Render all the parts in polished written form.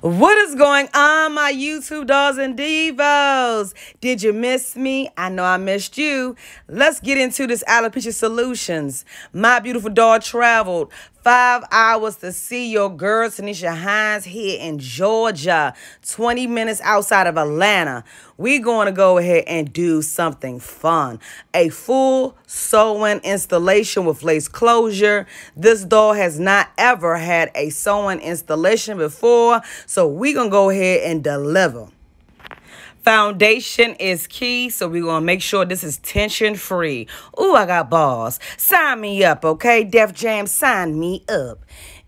What is going on, my YouTube dolls and devos? Did you miss me? I know I missed you. Let's get into this alopecia solutions. My beautiful doll traveled 5 hours to see your girl Tanisha Hines here in Georgia, 20 minutes outside of Atlanta. We're going to go ahead and do something fun. A full sewing installation with lace closure. This doll has not ever had a sewing installation before, so we're going to go ahead and deliver. Foundation is key, so we're going to make sure this is tension-free. Ooh, I got balls. Sign me up, okay? Def Jam, sign me up.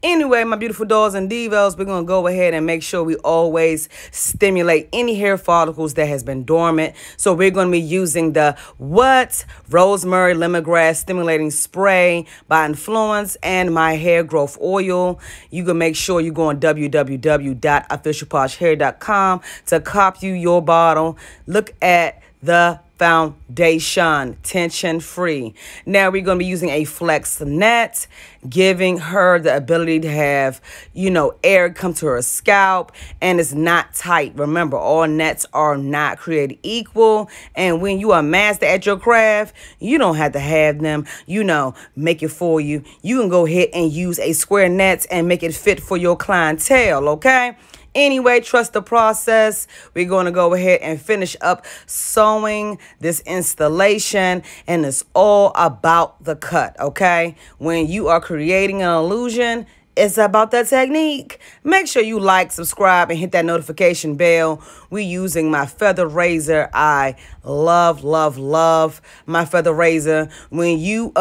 Anyway, my beautiful dolls and devos, we're going to go ahead and make sure we always stimulate any hair follicles that has been dormant. So we're going to be using the rosemary lemongrass stimulating spray by Influence and my hair growth oil. You can make sure you go on www.officialposhhair.com to cop you your bottle. Look at the foundation, tension free. Now we're going to be using a flex net, giving her the ability to have, you know, air come to her scalp, and it's not tight. Remember, all nets are not created equal, and when you are master at your craft, you don't have to have them, you know, make it for you. You can go ahead and use a square net and make it fit for your clientele, okay? Anyway, trust the process. We're going to go ahead and finish up sewing this installation, and it's all about the cut, okay? When you are creating an illusion, it's about that technique. Make sure you like, subscribe, and hit that notification bell. We're using my feather razor. I love, love, love my feather razor. When you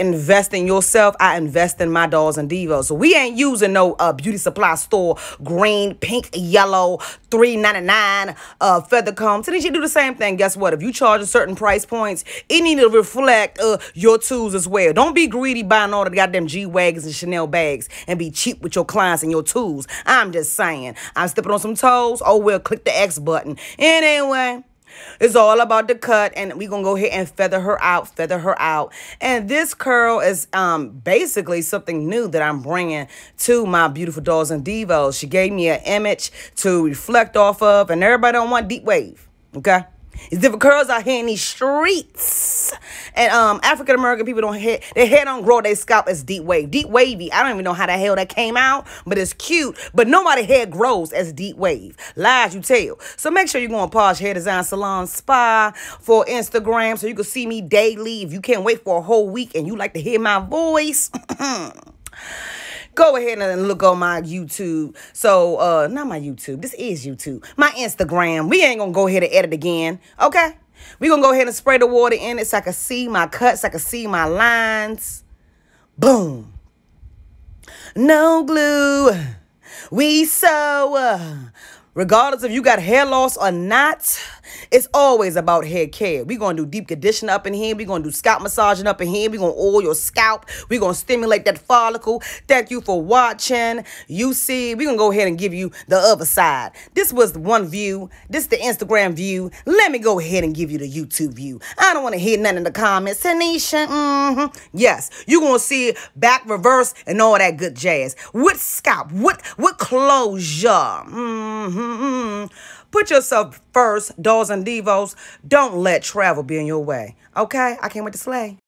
invest in yourself, I invest in my dolls and devos. So we ain't using no beauty supply store green, pink, yellow, $3.99 feather comb. So you do the same thing. Guess what? If you charge a certain price points, it need to reflect your tools as well. Don't be greedy buying all the goddamn G-Wagons and Chanel bags and be cheap with your clients and your tools. I'm just saying. I'm stepping on some toes. Oh, well, click the X button. Anyway, it's all about the cut, and we're going to go ahead and feather her out. And this curl is basically something new that I'm bringing to my beautiful dolls and devos. She gave me an image to reflect off of, and everybody don't want deep wave, okay? It's different curls out here in these streets. And African-American people don't hit, their hair don't grow, their scalp is deep wave. Deep wavy. I don't even know how the hell that came out, but it's cute. But nobody's hair grows as deep wave. Lies you tell. So make sure you go on Posh Hair Design Salon Spa for Instagram so you can see me daily. If you can't wait for a whole week and you like to hear my voice, go ahead and look on my YouTube. So, not my YouTube. This is YouTube. My Instagram. We ain't going to go ahead and edit again. Okay? We're going to go ahead and spray the water in it so I can see my cuts. So I can see my lines. Boom. No glue. We sew. Regardless if you got hair loss or not, it's always about hair care. We're going to do deep conditioner up in here. We're going to do scalp massaging up in here. We're going to oil your scalp. We're going to stimulate that follicle. Thank you for watching. You see, we're going to go ahead and give you the other side. This was one view. This is the Instagram view. Let me go ahead and give you the YouTube view. I don't want to hear nothing in the comments. Tanisha, yes, you're going to see back, reverse, and all that good jazz. What scalp? What closure? Put yourself first, dolls and devos. Don't let travel be in your way. Okay? I can't wait to slay.